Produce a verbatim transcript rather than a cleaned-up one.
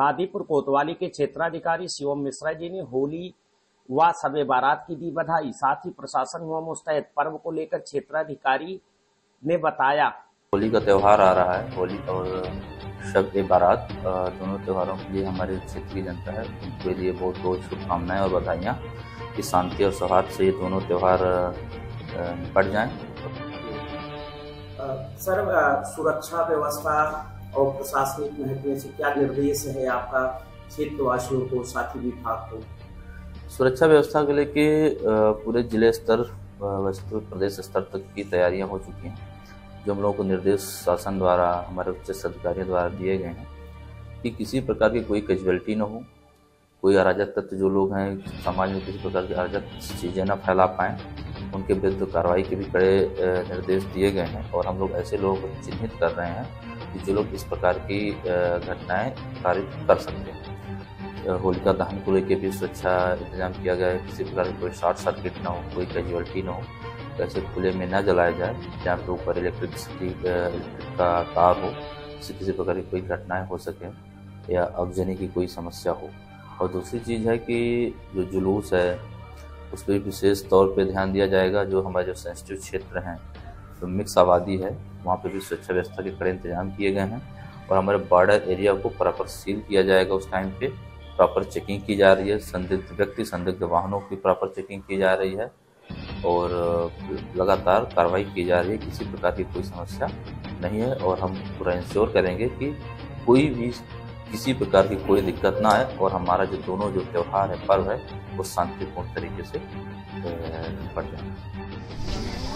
कादीपुर कोतवाली के क्षेत्राधिकारी शिवम मिश्रा जी ने होली व शबे बारात की दी बधाई। साथ ही प्रशासन व मुस्तैद पर्व को लेकर क्षेत्राधिकारी ने बताया, होली का त्यौहार आ रहा है। होली और शबे बारात दोनों त्योहारों के लिए हमारे क्षेत्र की जनता है, उनके लिए बहुत बहुत शुभकामनाएं और बधाइयाँ कि शांति और सौहार्द से ये दोनों त्यौहार बढ़ जाएं। सर, सुरक्षा व्यवस्था और प्रशासनिक महत्व से क्या निर्देश है आपका क्षेत्रवासियों को, साथ ही विभाग को? सुरक्षा व्यवस्था को लेके पूरे जिले स्तर वस्तु प्रदेश स्तर तक की तैयारियाँ हो चुकी हैं। जो हम लोगों को निर्देश शासन द्वारा, हमारे उच्च अधिकारियों द्वारा दिए गए हैं कि किसी प्रकार की कोई कैजुअलिटी न हो, कोई अराजक तत्व जो लोग हैं समाज में किसी प्रकार की अराजक चीज़ें न फैला पाएँ, उनके विरुद्ध कार्रवाई के भी कड़े निर्देश दिए गए हैं। और हम लोग ऐसे लोगों को चिन्हित कर रहे हैं कि जो लोग इस प्रकार की घटनाएँ पारित कर सकते हैं। होलिका दहन को लेकर भी सुरक्षा इंतजाम किया गया है, किसी प्रकार की कोई शॉर्ट सर्किट ना हो, कोई कैजुअलिटी ना हो, ऐसे खुले में ना जलाया जाए जहाँ पर ऊपर इलेक्ट्रिसिटी का तार हो, इससे किसी प्रकार की कोई घटनाएं हो सके या आगजनी की कोई समस्या हो। और दूसरी चीज़ है कि जो जुलूस है उस पर विशेष तौर पे ध्यान दिया जाएगा। जो हमारे जो सेंसिटिव क्षेत्र हैं, जो तो मिक्स आबादी है, वहाँ पे भी सुरक्षा व्यवस्था के कड़े इंतजाम किए गए हैं। और हमारे बॉर्डर एरिया को प्रॉपर सील किया जाएगा, उस टाइम पर प्रॉपर चेकिंग की जा रही है, संदिग्ध व्यक्ति संदिग्ध वाहनों की प्रॉपर चेकिंग की जा रही है और लगातार कार्रवाई की जा रही है। किसी प्रकार की कोई समस्या नहीं है और हम पूरा इंश्योर करेंगे कि कोई भी किसी प्रकार की कोई दिक्कत ना आए और हमारा जो दोनों जो त्यौहार है, पर्व है, वो शांतिपूर्ण तरीके से बढ़ जाए।